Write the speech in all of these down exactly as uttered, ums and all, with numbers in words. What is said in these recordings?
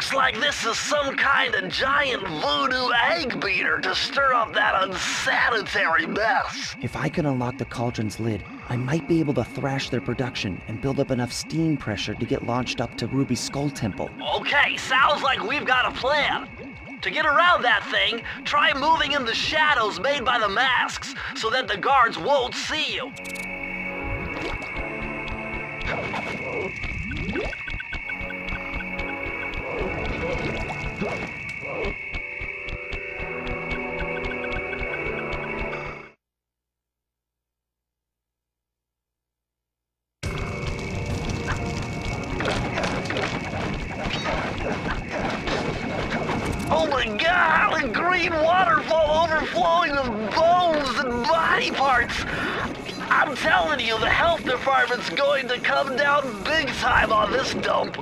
Looks like this is some kind of giant voodoo egg beater to stir up that unsanitary mess. If I could unlock the cauldron's lid, I might be able to thrash their production and build up enough steam pressure to get launched up to Ruby's skull temple. Okay, sounds like we've got a plan. To get around that thing, try moving in the shadows made by the masks so that the guards won't see you. Oh my God, a green waterfall overflowing with bones and body parts! I'm telling you, the health department's going to come down big time on this dump.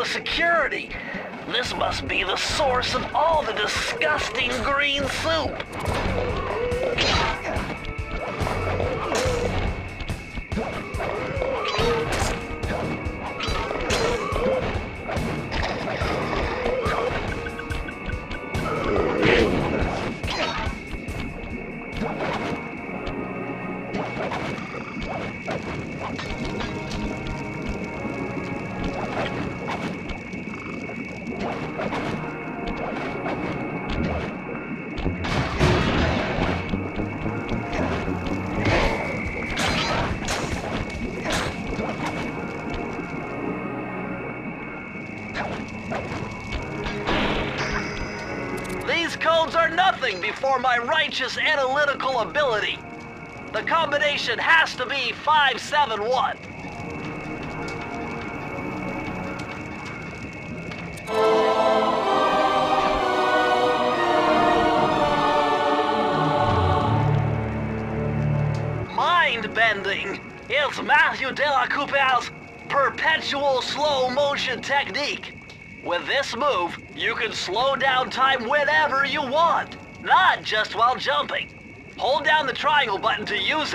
of security. This must be the source of all the disgusting green soup. Before my righteous analytical ability. The combination has to be five seven one. Mind-bending. It's Matthew Delacoupel's perpetual slow-motion technique. With this move, you can slow down time whenever you want. Not just while jumping. Hold down the triangle button to use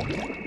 it.